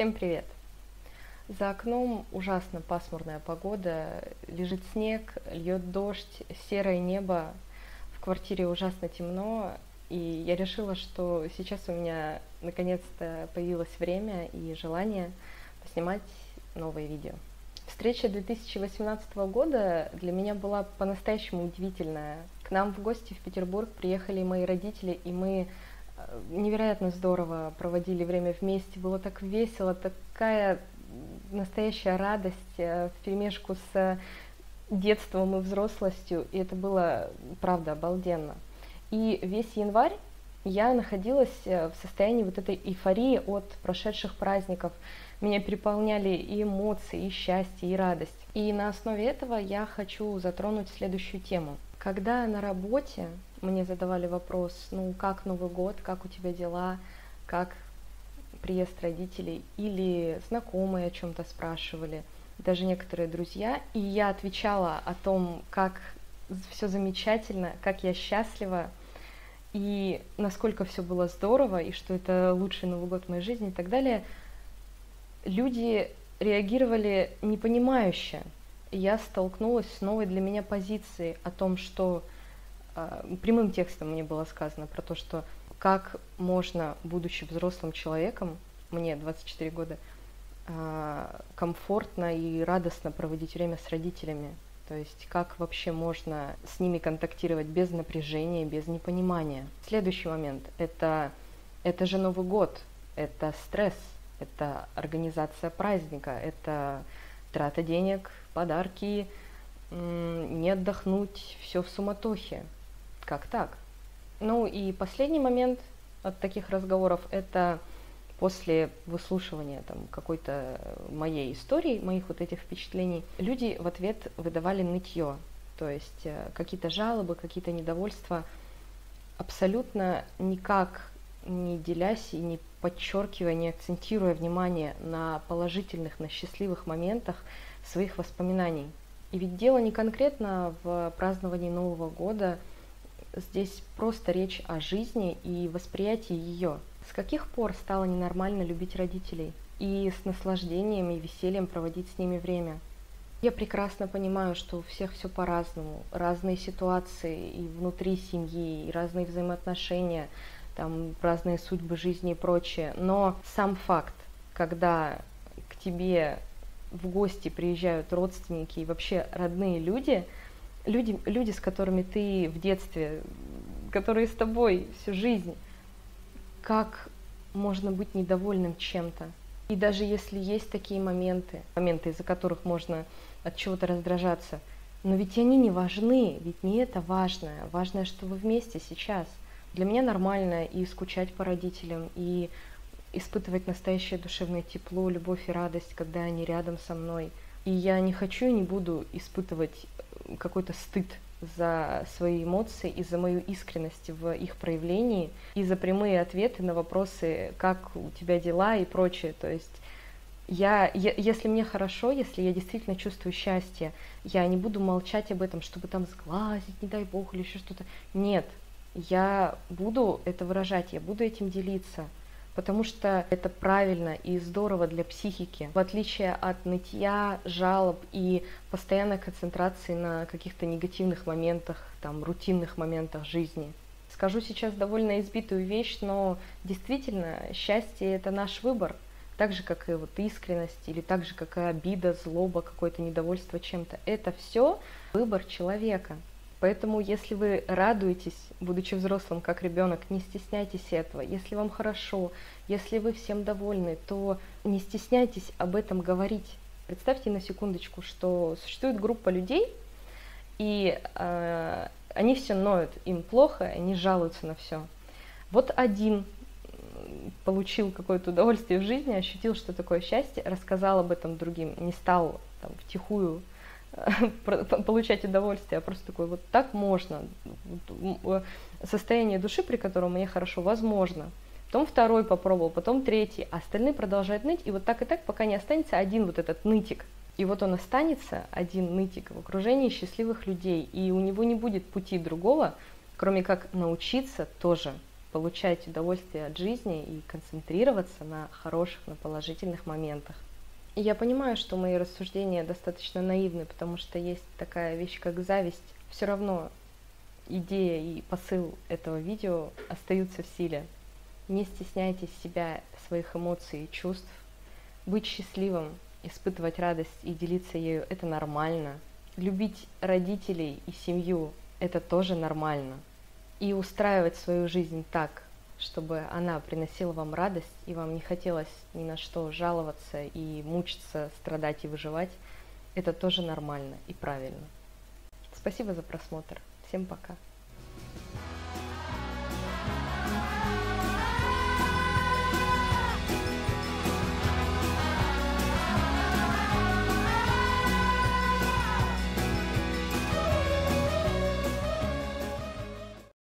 Всем привет! За окном ужасно пасмурная погода, лежит снег, льет дождь, серое небо, в квартире ужасно темно, и я решила, что сейчас у меня наконец-то появилось время и желание поснимать новые видео. Встреча 2018 года для меня была по-настоящему удивительная. К нам в гости в Петербург приехали мои родители, и мы невероятно здорово проводили время вместе, было так весело, такая настоящая радость вперемешку с детством и взрослостью, и это было, правда, обалденно. И весь январь я находилась в состоянии вот этой эйфории от прошедших праздников, меня переполняли и эмоции, и счастье, и радость. И на основе этого я хочу затронуть следующую тему. Когда на работе мне задавали вопрос, ну как Новый год, как у тебя дела, как приезд родителей, или знакомые о чем-то спрашивали, даже некоторые друзья, и я отвечала о том, как все замечательно, как я счастлива, и насколько все было здорово, и что это лучший Новый год в моей жизни и так далее, люди реагировали непонимающе. Я столкнулась с новой для меня позицией о том, что прямым текстом мне было сказано про то, что как можно, будучи взрослым человеком, мне 24 года, комфортно и радостно проводить время с родителями. То есть как вообще можно с ними контактировать без напряжения, без непонимания. Следующий момент – это же Новый год, это стресс, это организация праздника, это трата денег, подарки, не отдохнуть, все в суматохе. Как так? Ну и последний момент от таких разговоров – это после выслушивания какой-то моей истории, моих вот этих впечатлений, люди в ответ выдавали нытье, то есть какие-то жалобы, какие-то недовольства, абсолютно никак не делясь и не подчеркивая, не акцентируя внимание на положительных, на счастливых моментах своих воспоминаний. И ведь дело не конкретно в праздновании Нового года, здесь просто речь о жизни и восприятии ее. С каких пор стало ненормально любить родителей и с наслаждением и весельем проводить с ними время? Я прекрасно понимаю, что у всех все по-разному, разные ситуации и внутри семьи, и разные взаимоотношения, там разные судьбы жизни и прочее, но сам факт, когда к тебе в гости приезжают родственники и вообще родные люди, с которыми ты в детстве, которые с тобой всю жизнь, как можно быть недовольным чем-то? И даже если есть такие моменты, из-за которых можно от чего-то раздражаться, но ведь они не важны, ведь не это важное. Важное, что вы вместе сейчас. Для меня нормально и скучать по родителям, и испытывать настоящее душевное тепло, любовь и радость, когда они рядом со мной. И я не хочу и не буду испытывать какой-то стыд за свои эмоции и за мою искренность в их проявлении, и за прямые ответы на вопросы, как у тебя дела и прочее. То есть если мне хорошо, если я действительно чувствую счастье, я не буду молчать об этом, чтобы там сглазить, не дай бог, или еще что-то. Нет, я буду это выражать, я буду этим делиться, потому что это правильно и здорово для психики, в отличие от нытья, жалоб и постоянной концентрации на каких-то негативных моментах, рутинных моментах жизни. Скажу сейчас довольно избитую вещь, но действительно счастье – это наш выбор, так же, как и искренность, или так же, как и обида, злоба, какое-то недовольство чем-то. Это все выбор человека. Поэтому, если вы радуетесь, будучи взрослым, как ребенок, не стесняйтесь этого. Если вам хорошо, если вы всем довольны, то не стесняйтесь об этом говорить. Представьте на секундочку, что существует группа людей, и они все ноют, им плохо, они жалуются на все. Вот один получил какое-то удовольствие в жизни, ощутил, что такое счастье, рассказал об этом другим, не стал втихую получать удовольствие, а просто такой, вот так можно, состояние души, при котором мне хорошо, возможно. Потом второй попробовал, потом третий, а остальные продолжают ныть, и так, пока не останется один вот этот нытик. И вот он останется, один нытик, в окружении счастливых людей, и у него не будет пути другого, кроме как научиться тоже получать удовольствие от жизни и концентрироваться на хороших, на положительных моментах. И я понимаю, что мои рассуждения достаточно наивны, потому что есть такая вещь, как зависть. Все равно идея и посыл этого видео остаются в силе. Не стесняйтесь себя, своих эмоций и чувств. Быть счастливым, испытывать радость и делиться ею – это нормально. Любить родителей и семью – это тоже нормально. И устраивать свою жизнь так, чтобы она приносила вам радость, и вам не хотелось ни на что жаловаться и мучиться, страдать и выживать, это тоже нормально и правильно. Спасибо за просмотр. Всем пока.